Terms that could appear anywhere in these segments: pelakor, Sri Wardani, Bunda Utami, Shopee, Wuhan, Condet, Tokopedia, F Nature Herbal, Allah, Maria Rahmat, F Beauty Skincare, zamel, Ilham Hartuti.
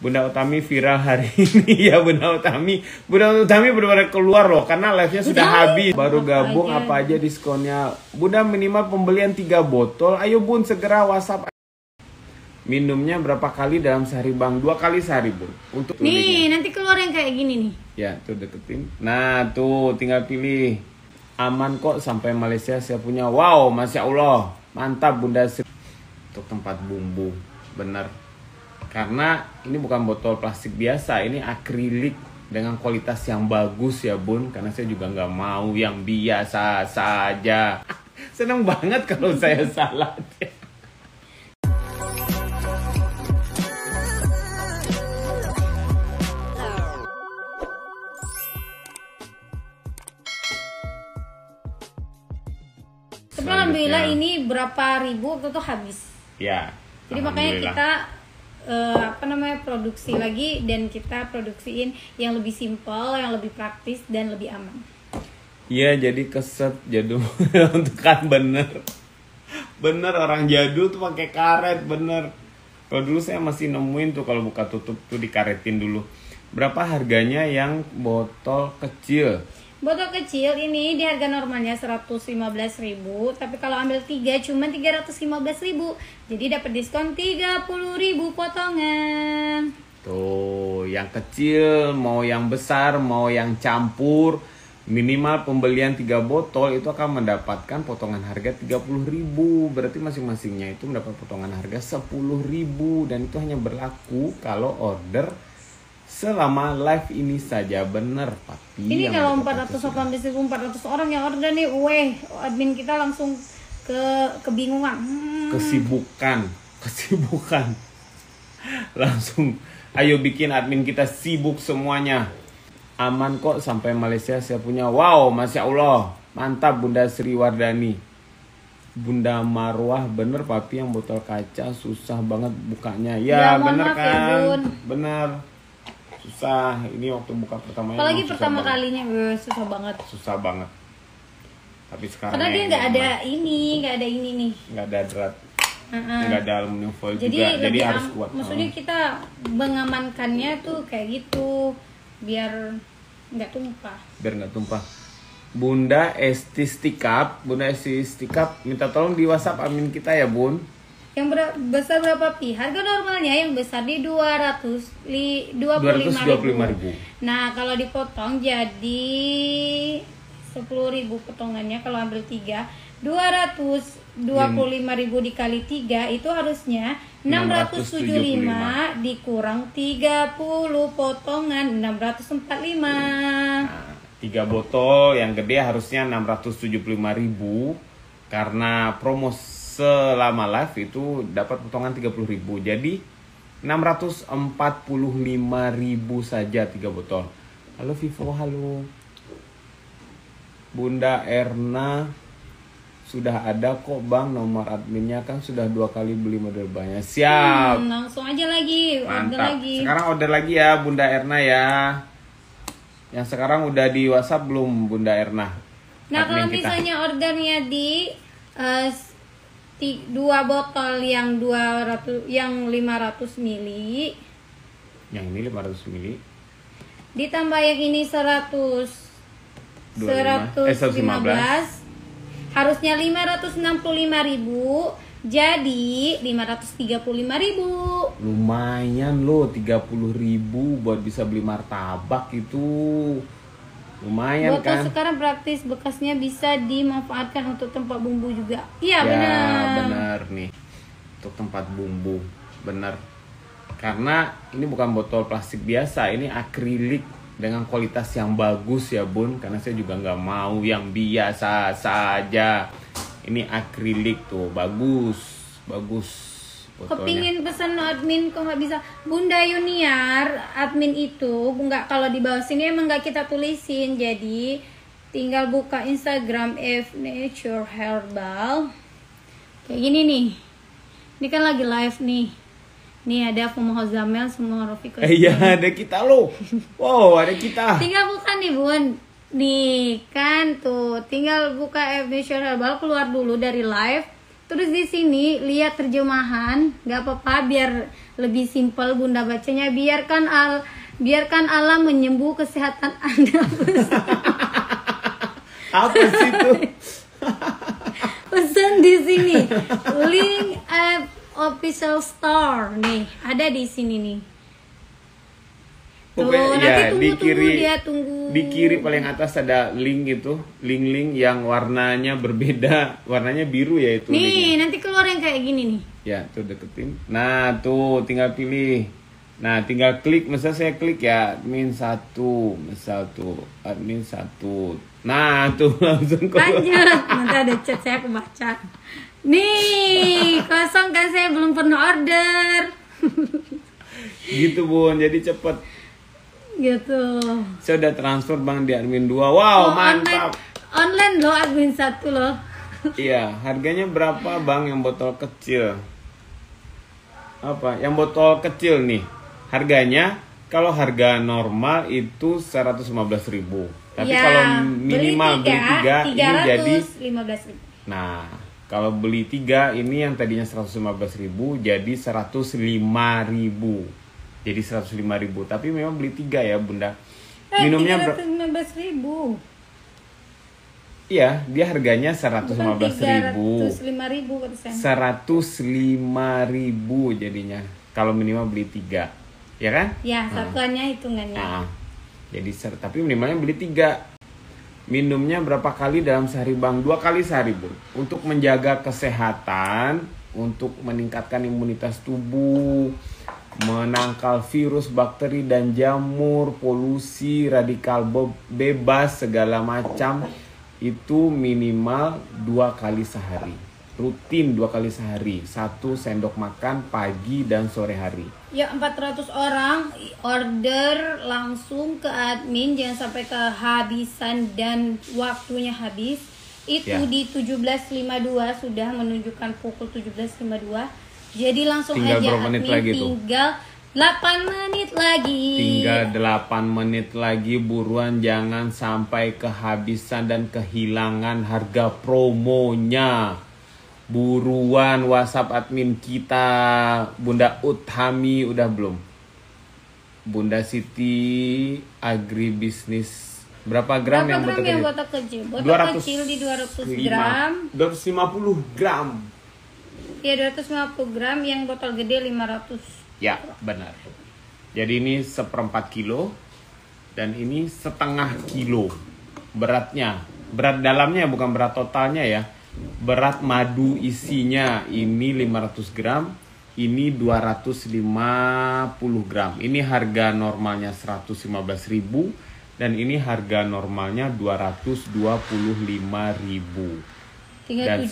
Bunda Utami viral hari ini ya. Bunda Utami benar-benar keluar loh, karena live-nya sudah habis. Baru gabung apa aja diskonnya. Bunda minimal pembelian 3 botol. Ayo Bun, segera WhatsApp. Minumnya berapa kali dalam sehari Bang? 2 kali sehari Bun. Untuk nih, nanti keluar yang kayak gini nih. Ya, tuh deketin. Nah, tuh tinggal pilih. Aman kok sampai Malaysia saya punya. Wow, Masya Allah. Mantap Bunda. Untuk tempat bumbu. Benar. Karena ini bukan botol plastik biasa, ini akrilik dengan kualitas yang bagus ya Bun. Karena saya juga nggak mau yang biasa saja. Senang banget kalau saya salah. Tapi alhamdulillah ini berapa ribu waktu itu habis. Ya. Jadi makanya kita apa namanya produksi lagi, dan kita produksiin yang lebih simple, yang lebih praktis dan lebih aman. Iya, jadi keset jadul untuk kan bener orang jadul tuh pakai karet bener. Kalau dulu saya masih nemuin tuh kalau buka tutup tuh dikaretin dulu. Berapa harganya yang botol kecil? Botol kecil ini di harga normalnya 115.000, tapi kalau ambil 3 cuma 315.000. Jadi dapat diskon 30.000 potongan. Tuh, yang kecil, mau yang besar, mau yang campur, minimal pembelian 3 botol itu akan mendapatkan potongan harga 30.000. Berarti masing-masingnya itu mendapat potongan harga 10.000, dan itu hanya berlaku kalau order selama live ini saja. Bener Papi, ini kalau 400 orang yang order nih, weh admin kita langsung kebingungan, kesibukan langsung. Ayo bikin admin kita sibuk semuanya. Aman kok sampai Malaysia saya punya. Wow, Masya Allah, mantap Bunda Sri Wardani. Bunda Marwah, bener Papi yang botol kaca susah banget bukanya ya, ya bener kan ya, bener susah. Ini waktu buka pertamanya, apalagi pertama kalinya susah banget, tapi sekarang karena dia nggak ada ini, nih, nggak ada drat, nggak ada aluminium foil juga, jadi harus kuat. Maksudnya kita mengamankannya tuh kayak gitu biar nggak tumpah, Bunda Esti Stikap, minta tolong di WhatsApp admin kita ya Bun. Yang besar berapa Pi? Harga normalnya yang besar di 225.000. Nah, kalau dipotong jadi 10.000 potongannya. Kalau ambil 3, 225.000 dikali 3 itu harusnya 675 dikurang 30 potongan 645. Nah, 3 botol yang gede harusnya 675.000, karena promosi selama live itu dapat potongan 30.000. Jadi 645.000 saja 3 botol. Halo Vivo, halo. Bunda Erna, sudah ada kok Bang nomor adminnya, kan sudah 2 kali beli model banyak. Siap. Langsung aja lagi. Mantap. Order lagi. Sekarang order lagi ya Bunda Erna ya. Yang sekarang udah di WhatsApp belum Bunda Erna? Nah, kalau misalnya ordernya di 2 botol yang 500 mili. Yang ini 500 mili. Ditambah yang ini 115. Harusnya 565.000, jadi 535.000. Lumayan loh, 30.000 buat bisa beli martabak itu. Lumayan botol kan? Sekarang praktis, bekasnya bisa dimanfaatkan untuk tempat bumbu juga. Iya ya, benar nih. Untuk tempat bumbu, benar. Karena ini bukan botol plastik biasa, ini akrilik dengan kualitas yang bagus ya Bun. Karena saya juga nggak mau yang biasa saja. Ini akrilik tuh, bagus. Kepingin pesan admin kok nggak bisa Bunda Yuniar, admin itu nggak, kalau di bawah sini emang nggak kita tulisin, jadi tinggal buka Instagram F Nature Herbal kayak gini nih. Ini kan lagi live nih, ada Fumoho Zamel, semua Rofiqo. Iya, ada kita loh. Wow, ada kita. Tinggal buka nih Bun, nih kan tuh, tinggal buka F Nature Herbal, keluar dulu dari live. Terus di sini lihat terjemahan, nggak apa-apa biar lebih simpel Bunda bacanya. Biarkan alam menyembuh kesehatan Anda. Apa sih itu? Pesan di sini. Link F official store nih, ada di sini nih. Tuh, pokoknya, nanti ya, tunggu. Di kiri paling atas ada link gitu, link-link yang warnanya berbeda, warnanya biru ya itu. Nih, linknya nanti keluar yang kayak gini nih. Ya, tuh deketin. Nah, tuh tinggal pilih. Nah, tinggal klik, misal saya klik ya, admin 1. Nah, tuh langsung keluar. Lanjut, nanti ada chat saya kebaca. Nih, kosong kan saya belum pernah order. Gitu, Bun. Jadi cepet. Gitu. Saya udah transfer Bang di admin 2. Wow, oh, mantap. Online loh admin 1 loh. Iya, harganya berapa Bang yang botol kecil? Apa? Yang botol kecil nih. Harganya kalau harga normal itu 115.000. Tapi ya, kalau minimal beli 3 ini jadi 15.000. Nah, kalau beli 3 ini yang tadinya 115.000 jadi 105.000. Jadi 105.000, tapi memang beli 3 ya Bunda. Minumnya 115.000. Iya, dia harganya 115.000. 105.000 jadinya. Kalau minimal beli 3, ya kan? Ya, satuannya hitungannya. Nah, jadi tapi minimalnya beli 3. Minumnya berapa kali dalam sehari Bang? 2 kali sehari, Bun. Untuk menjaga kesehatan, untuk meningkatkan imunitas tubuh, menangkal virus, bakteri, dan jamur, polusi, radikal bebas, segala macam. Itu minimal 2 kali sehari. Rutin 2 kali sehari. 1 sendok makan pagi dan sore hari. Ya, 400 orang order langsung ke admin. Jangan sampai kehabisan dan waktunya habis. Itu ya. Di 17.52 sudah menunjukkan pukul 17.52. Jadi langsung tinggal aja admin lagi tinggal tuh. 8 menit lagi. Tinggal 8 menit lagi, buruan jangan sampai kehabisan dan kehilangan harga promonya. Buruan WhatsApp admin kita Bunda Utami udah belum? Bunda Siti Agribisnis. Berapa gram yang botol kecil? Botol kecil. Botol kecil di 200 gram. 250 gram. Ya, 250 gram, yang botol gede 500. Ya, benar. Jadi ini 1/4 kilo. Dan ini 1/2 kilo. Beratnya, berat dalamnya bukan berat totalnya ya. Berat madu isinya ini 500 gram. Ini 250 gram. Ini harga normalnya 115.000. Dan ini harga normalnya 225.000. Dan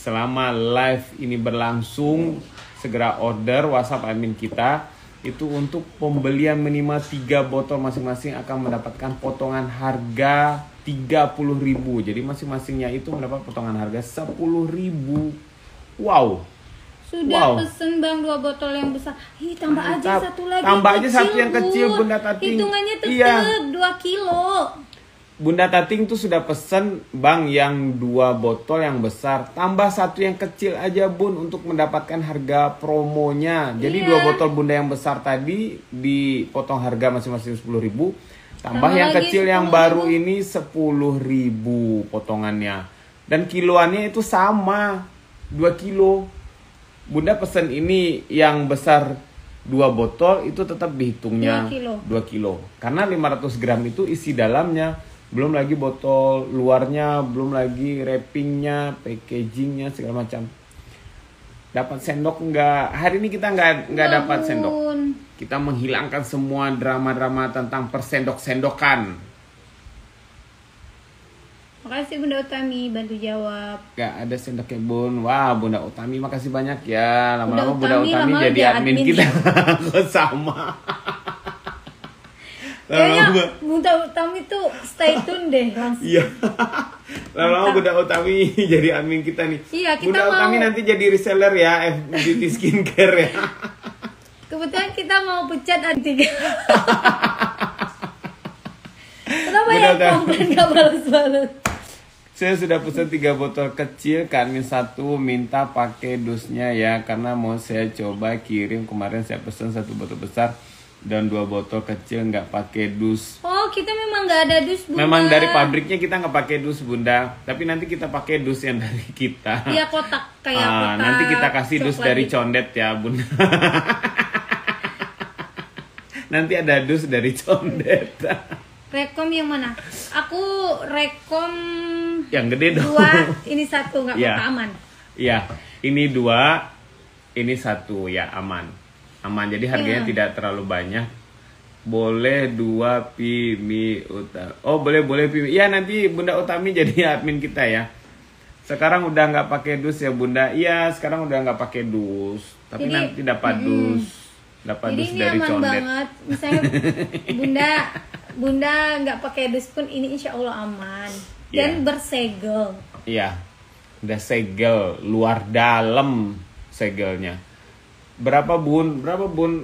selama live ini berlangsung, segera order WhatsApp admin kita. Itu untuk pembelian minimal 3 botol masing-masing akan mendapatkan potongan harga 30.000. Jadi masing-masingnya itu mendapat potongan harga 10.000. Wow. Sudah pesen Bang 2 botol yang besar. Ih, tambah aja 1 lagi. Tambah aja 1 yang kecil Bunda Tating. Hitungannya tetap 2 kilo. Bunda Tating tuh sudah pesen Bang yang 2 botol yang besar, tambah 1 yang kecil aja Bun untuk mendapatkan harga promonya. Jadi 2 botol Bunda yang besar tadi dipotong harga masing-masing 10.000, tambah yang kecil yang baru ini 10.000 potongannya. Dan kiloannya itu sama, 2 kilo. Bunda pesen ini yang besar 2 botol itu tetap dihitungnya 2 kilo. Karena 500 gram itu isi dalamnya. Belum lagi botol luarnya, belum lagi wrappingnya, packagingnya, segala macam. Dapat sendok nggak? Hari ini kita nggak dapat sendok. Kita menghilangkan semua drama-drama tentang persendok-sendokan. Makasih Bunda Utami bantu jawab. Nggak ada sendoknya Bun. Wah, Bunda Utami makasih banyak ya. Lama-lama Bunda Utami jadi admin kita. Kok sama? Kayaknya Bunda Utami tuh stay tune deh langsung. Iya. Lama-lama Bunda Utami jadi admin kita nih. Iya, kita Bunda Utami nanti jadi reseller ya F Beauty Skincare ya. Kebetulan kita mau pecat admin 3. Kenapa ya komplain gak balas-balas? Saya sudah pesan 3 botol kecil, Karmin satu minta pakai dusnya ya, karena mau saya coba kirim. Kemarin saya pesan 1 botol besar dan 2 botol kecil nggak pakai dus. Oh, kita memang nggak ada dus, Bunda. Memang dari pabriknya kita nggak pakai dus, Bunda. Tapi nanti kita pakai dus yang dari kita. Iya, kotak kayak kotak. Nanti kita kasih dus dari Condet ya, Bunda. Nanti ada dus dari Condet. Rekom yang mana? Aku rekom yang gede dong. 2, ini 1, nggak apa-apa, aman. Iya, ini 2, ini 1, ya aman. Aman, jadi harganya tidak terlalu banyak. Boleh 2 Pimi Utami. Oh, boleh Pimi. Iya, nanti Bunda Utami jadi admin kita ya. Sekarang udah nggak pakai dus ya, Bunda. Iya, sekarang udah nggak pakai dus. Tapi jadi, nanti dapat dus. Dapat dus dari Condet. Ini aman banget. Misalnya Bunda nggak pakai dus pun ini insya Allah aman dan bersegel. Iya, udah segel luar dalam segelnya. Berapa bun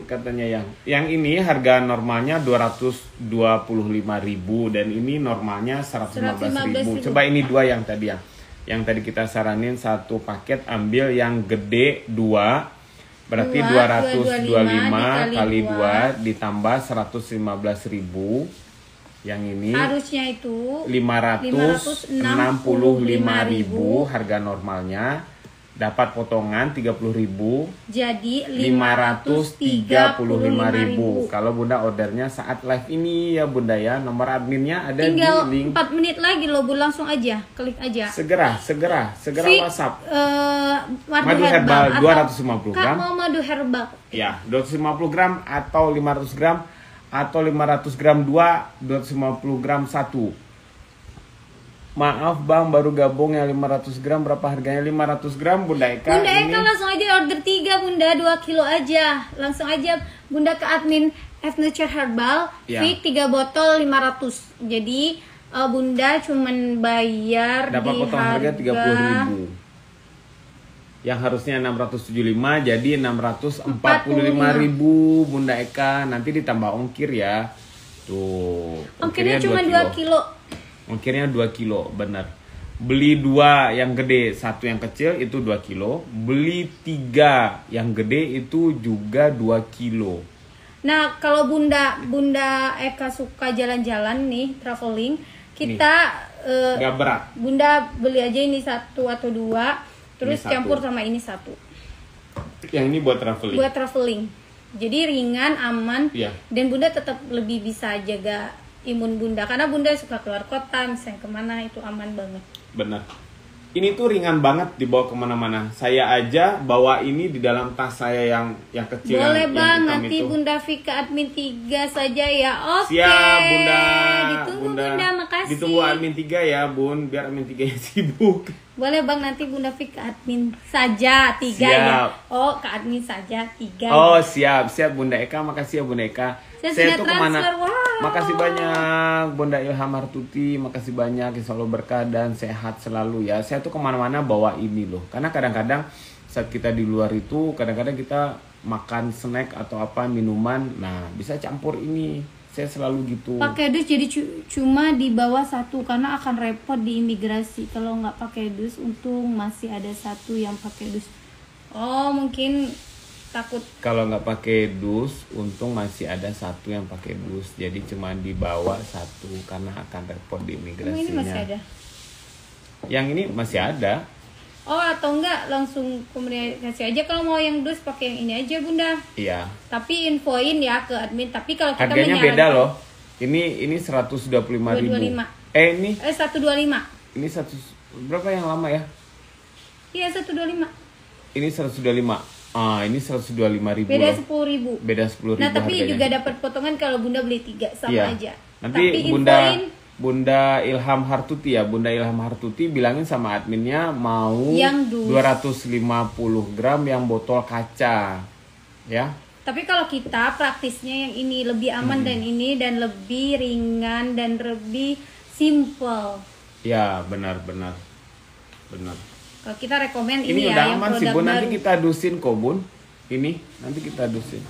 katanya yang ini harga normalnya 225.000 dan ini normalnya 115.000. Coba ini 2 yang tadi ya. Yang tadi kita saranin 1 paket ambil yang gede 2. Berarti 225 kali 2 ditambah 115.000. Yang ini harusnya itu 565.000 harga normalnya. Dapat potongan 30.000. Jadi 535.000. Kalau Bunda ordernya saat live ini ya, Bunda ya. Nomor adminnya ada tinggal di link. 4 menit lagi loh, Bu. Langsung aja, klik aja. Segera WhatsApp. Madu herbal 250 gram. Kak mau madu herbal. Ya, 250 gram atau 500 gram atau 500 gram 2, 250 gram 1. Maaf Bang, baru gabung yang 500 gram, berapa harganya 500 gram Bunda Eka? Bunda Eka ini langsung aja order 3 Bunda, 2 kilo aja. Langsung aja Bunda ke admin F Nature Herbal, fix 3 botol 500. Jadi Bunda cuman bayar dapat potong harga 30.000. Yang harusnya 675 jadi 645.000 Bunda Eka. Nanti ditambah ongkir ya. Tuh. Ongkirnya cuma 2 kilo. Ongkirnya 2 kilo, benar. Beli 2 yang gede, 1 yang kecil itu 2 kilo. Beli 3 yang gede itu juga 2 kilo. Nah, kalau Bunda Eka suka jalan-jalan nih, traveling, kita nggak berat. Bunda beli aja ini 1 atau 2. Terus campur sama ini 1. Yang ini buat traveling. Buat traveling. Jadi ringan, aman, dan Bunda tetap lebih bisa jaga imun Bunda. Karena Bunda suka keluar kota, misalnya kemana itu aman banget. Benar. Ini tuh ringan banget dibawa kemana-mana. Saya aja bawa ini di dalam tas saya yang kecil. Boleh Bang, nanti itu. Bunda Vika admin 3 saja ya. Oke. Siap Bunda. Ditunggu Bunda, makasih. Ditunggu admin 3 ya Bun, biar admin 3 sibuk. Boleh Bang, nanti Bunda Vika admin saja 3 ya. Oh, ke admin saja 3. Oh, siap Bunda Eka, makasih ya Bunda Eka. Saya tuh kemana? Wow. Makasih banyak Bunda Ilham Hartuti, makasih banyak, insya Allah berkah dan sehat selalu ya. Saya tuh kemana-mana bawa ini loh, karena kadang-kadang saat kita di luar itu kadang-kadang kita makan snack atau apa minuman, nah bisa campur ini. Saya selalu gitu. Pakai dus jadi cuma di bawah 1 karena akan repot di imigrasi kalau nggak pakai dus. Untung masih ada 1 yang pakai dus. Oh mungkin takut. Kalau nggak pakai dus, untung masih ada 1 yang pakai dus. Jadi cuma dibawa 1 karena akan repot di imigrasinya. Ini masih ada. Yang ini masih ada. Oh atau enggak langsung komunikasi aja, kalau mau yang dus pakai yang ini aja Bunda. Iya. Tapi infoin ya ke admin. Tapi kalau kita harganya beda loh. Ini 125.000. Ini? 125. Ini 100 berapa yang lama ya? Iya 125. Ini 125. Ah, ini 125.000. Beda 10.000. Beda 10.000. Nah, tapi harganya juga dapat potongan kalau Bunda beli 3 sama aja. Nanti tapi Bunda Ilham Hartuti ya, Bunda Ilham Hartuti bilangin sama adminnya mau yang 250 gram yang botol kaca. Ya. Tapi kalau kita praktisnya yang ini lebih aman dan ini dan lebih ringan dan lebih simple. Ya, benar. Kalau kita rekomen ini ya, udah aman sih Bun, nanti kita dusin kok Bun. Ini nanti kita dusin.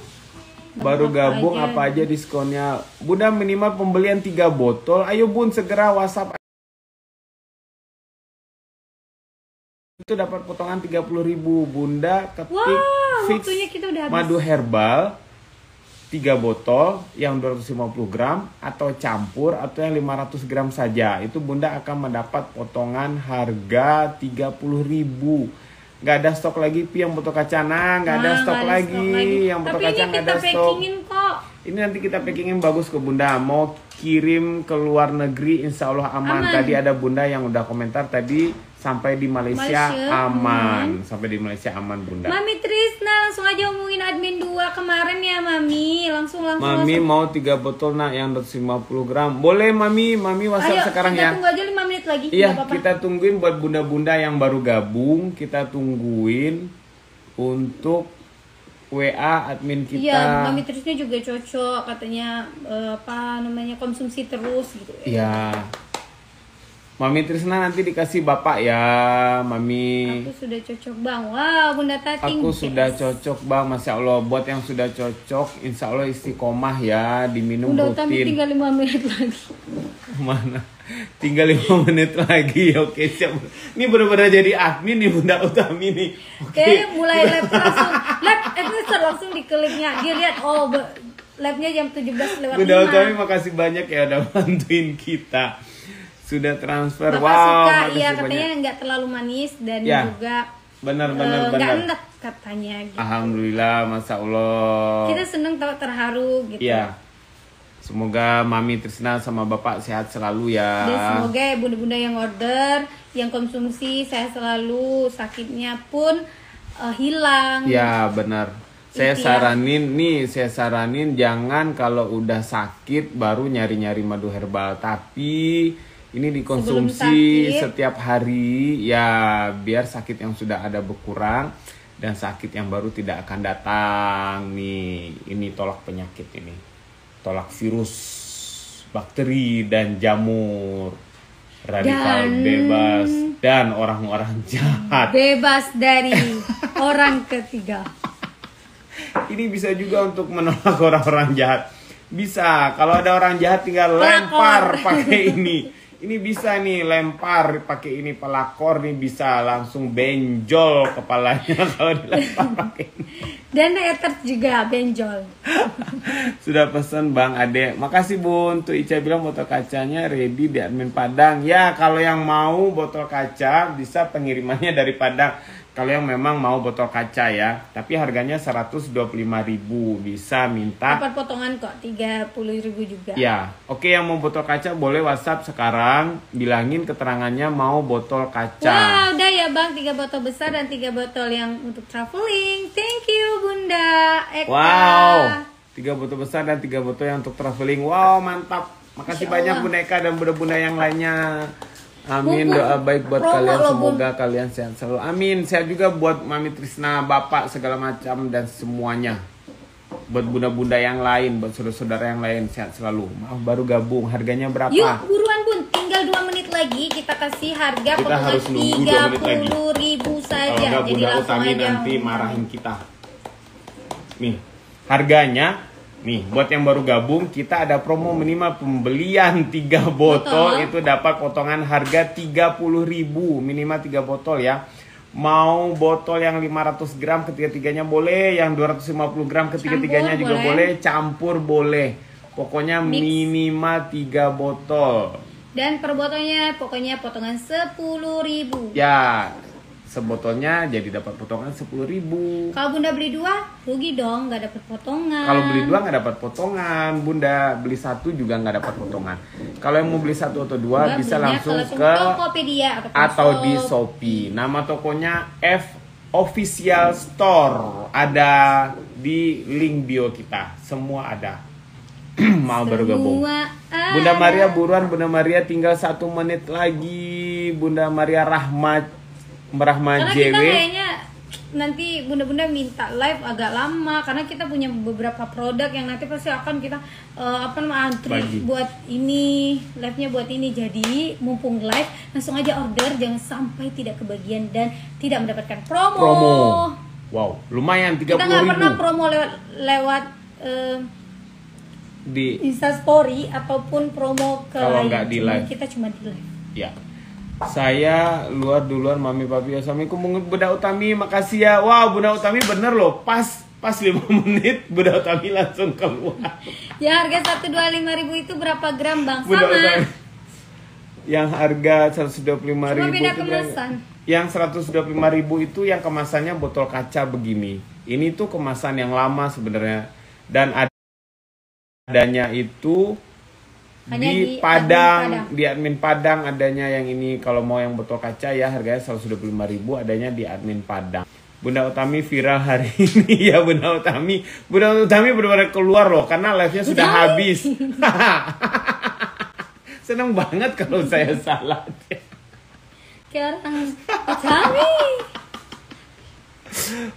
Baru gabung apa aja diskonnya Bunda, minimal pembelian 3 botol. Ayo Bun, segera WhatsApp. itu dapat potongan 30.000. Bunda ketik Fix madu herbal 3 botol yang 250 gram atau campur atau yang 500 gram saja. Itu Bunda akan mendapat potongan harga 30.000. Nggak ada stok lagi yang botol kacana, nggak ada stok lagi yang botol kacang, nggak ada stok. Ini nanti kita packingin bagus ke Bunda. Mau kirim ke luar negeri insya Allah aman. Tadi ada Bunda yang udah komentar tadi sampai di Malaysia aman. Sampai di Malaysia aman Bunda. Mami Trisna langsung aja omongin admin 2 kemarin ya Mami. Langsung. Mami mau 3 botol nak yang 150 gram. Boleh Mami, Mami WhatsApp sekarang ya. Tunggu aja 5 menit lagi. Iya, kita tungguin buat Bunda-bunda yang baru gabung, kita tungguin untuk WA admin kita. Iya, Mami Trisnya juga cocok katanya konsumsi terus gitu. Iya. Mami Trisna nanti dikasih Bapak ya, Mami. Aku sudah cocok Bang. Wow, Bunda Tating. Aku sudah cocok Bang, Masya Allah. Buat yang sudah cocok, Insya Allah istiqomah ya, diminum rutin. Bunda Utami tinggal 5 menit lagi. Mana? Tinggal 5 menit lagi, oke siap. Ini benar-benar jadi admin nih Bunda Utami nih. Oke, mulai live langsung. Live administer langsung di klipnya. Dia lihat, oh live-nya jam 17:05. Bunda Utami makasih banyak ya udah bantuin kita. Sudah transfer. Bapak suka, iya katanya nggak terlalu manis dan ya, juga benar-benar nggak endek katanya. Gitu. Alhamdulillah, Masya Allah. Kita seneng tau terharu gitu. Iya. Semoga Mami Trisna sama Bapak sehat selalu ya. Dan semoga bunda-bunda yang order, yang konsumsi sehat selalu, sakitnya pun hilang. Iya benar. Saya saranin nih, jangan kalau udah sakit baru nyari-nyari madu herbal, tapi ini dikonsumsi setiap hari ya biar sakit yang sudah ada berkurang dan sakit yang baru tidak akan datang nih. Ini tolak penyakit ini. Tolak virus, bakteri dan jamur. Radikal dan bebas dan orang-orang jahat. Bebas dari orang ketiga. Ini bisa juga untuk menolak orang-orang jahat. Bisa, kalau ada orang jahat tinggal lempar pakai ini. Ini bisa nih lempar pakai ini, pelakor nih bisa langsung benjol kepalanya kalau dilempar pakai ini. Dan eters juga benjol. Sudah pesan Bang Ade. Makasih Bun. Tuh Ica bilang botol kacanya ready di admin Padang. Ya kalau yang mau botol kaca bisa pengirimannya dari Padang. Kalau yang memang mau botol kaca ya, tapi harganya 125.000 bisa minta. Dapat potongan kok 30.000 juga. Ya, oke yang mau botol kaca boleh WhatsApp sekarang, bilangin keterangannya mau botol kaca. Wah, udah ya Bang, 3 botol besar dan 3 botol yang untuk traveling. Thank you Bunda Eka. Wow, 3 botol besar dan 3 botol yang untuk traveling. Wow, mantap. Makasih banyak Bunda Eka dan bunda-bunda yang lainnya. Amin, doa baik buat kalian, semoga kalian sehat selalu. Amin, sehat juga buat Mami Trisna, Bapak, segala macam dan semuanya. Buat bunda-bunda yang lain, buat saudara-saudara yang lain, sehat selalu. Maaf baru gabung, harganya berapa? Yuk, buruan Bun, tinggal 2 menit lagi kita kasih harga potongan 30.000 saja. Kalau Bunda Utami nanti marahin kita. Nih, harganya. Nih, buat yang baru gabung, kita ada promo minimal pembelian 3 botol itu dapat potongan harga 30.000 minimal 3 botol ya. Mau botol yang 500 gram ketiga-tiganya boleh, yang 250 gram ketiga-tiganya juga boleh, campur boleh. Pokoknya mix. Minimal 3 botol. Dan per botolnya pokoknya potongan 10.000. Ya. Sebotolnya jadi dapat potongan 10.000. Kalau Bunda beli 2 rugi dong, nggak dapat potongan. Kalau beli 2 nggak dapat potongan, Bunda beli 1 juga nggak dapat potongan. Kalau yang mau beli 1 atau 2 Bunda bisa langsung ke Tokopedia atau di Shopee. Nama tokonya F Official Store, ada di link bio kita, semua ada. Mau baru gabung. Bunda Maria buruan, Bunda Maria tinggal 1 menit lagi. Bunda Maria Rahmat. Karena kita kayaknya nanti bunda-bunda minta live agak lama karena kita punya beberapa produk yang nanti pasti akan kita antri bagi. Buat ini live-nya buat ini, jadi mumpung live langsung aja order, jangan sampai tidak kebagian dan tidak mendapatkan promo. Wow, lumayan 30.000. Kita nggak pernah promo lewat di Instastory ataupun promo ke live. Kita cuma di live. Ya. Saya duluan mami papi Osamiku Bunda Utami, makasih ya. Wow, Bunda Utami bener loh, pas 5 menit Bunda Utami langsung keluar. Ya harga 125.000 itu berapa gram bang? Bunda sama. Utami. Yang harga 125.000. Cuma beda kemasan. Yang 125.000 itu yang kemasannya botol kaca begini. Ini tuh kemasan yang lama sebenarnya dan adanya itu di Padang, di admin Padang adanya yang ini. Kalau mau yang botol kaca ya harganya 125.000, adanya di admin Padang. Bunda Utami viral hari ini ya Bunda Utami. Bunda Utami benar-benar keluar loh karena live-nya sudah habis. Senang banget kalau saya salah. Sekarang Utami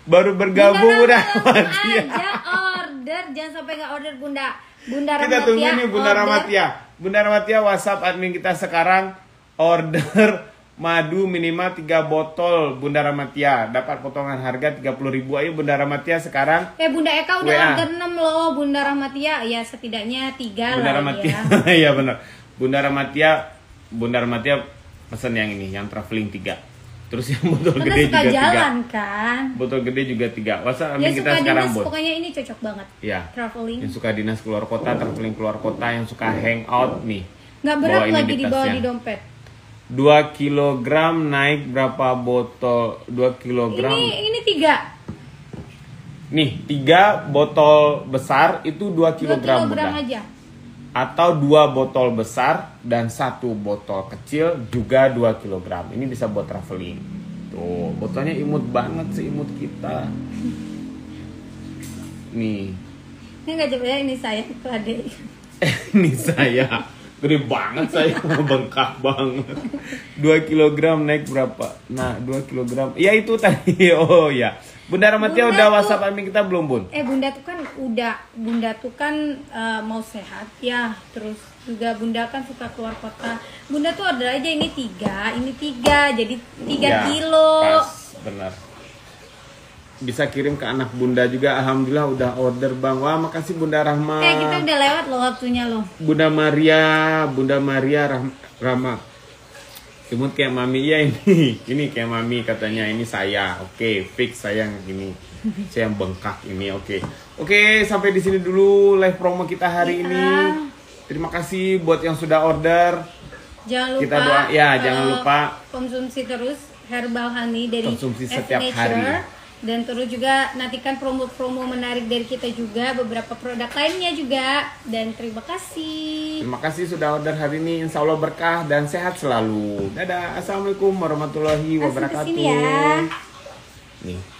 baru bergabung udah order, jangan sampai nggak order Bunda. Bunda kita tunggu nih Bunda Rahmatia. Bunda Rahmatia WhatsApp admin kita sekarang, order madu minimal 3 botol Bunda Rahmatia, dapat potongan harga 30.000. Ayo Bunda Rahmatia sekarang. Bunda Eka udah order 6 loh Bunda Rahmatia. Ya setidaknya 3 Bunda Rahmatia. Ya. Iya benar. Bunda Rahmatia pesan yang ini, yang traveling 3. Terus yang botol gede juga 3. Kan? Botol gede juga 3. Masa ya, kita sekarang dinas, pokoknya ini cocok banget. Ya. Traveling. Yang suka dinas keluar kota, traveling keluar kota, yang suka hangout nih. Nggak berat lagi dibawa di dompet. 2 kg naik berapa botol? 2 kg. Ini 3. Nih, 3 botol besar itu 2 kg. 2 kg aja. Atau 2 botol besar dan 1 botol kecil juga 2 kg. Ini bisa buat traveling. Tuh, botolnya imut banget, seimut kita. Nih. Ini enggak coba ini saya Klade. Ini saya. Gede banget saya, bengkak banget. 2 kg naik berapa? Nah, 2 kg. Ya itu tadi. Oh ya. Bunda Rahmatia udah WhatsApp admin kita belum, Bun? Bunda tuh kan udah, Bunda tuh kan mau sehat ya, terus juga Bunda kan suka keluar kota. Bunda tuh order aja ini 3, jadi 3 ya, kilo. Pas, benar. Bisa kirim ke anak Bunda juga. Alhamdulillah udah order Bang. Wah, makasih Bunda Rahma. Kita udah lewat loh waktunya loh. Bunda Maria Rahma. Imut kayak mami ya ini kayak mami katanya ini saya, oke, fix saya yang ini, saya yang bengkak ini, oke, sampai di sini dulu live promo kita hari ini. Terima kasih buat yang sudah order. Jangan lupa kita doa, ya jangan lupa konsumsi terus herbal honey dari konsumsi setiap F Nature. Hari. Dan terus juga nantikan promo-promo menarik dari kita juga, beberapa produk lainnya juga. Dan terima kasih. Terima kasih sudah order hari ini. Insya Allah berkah dan sehat selalu. Dadah. Assalamualaikum warahmatullahi wabarakatuh. Nih.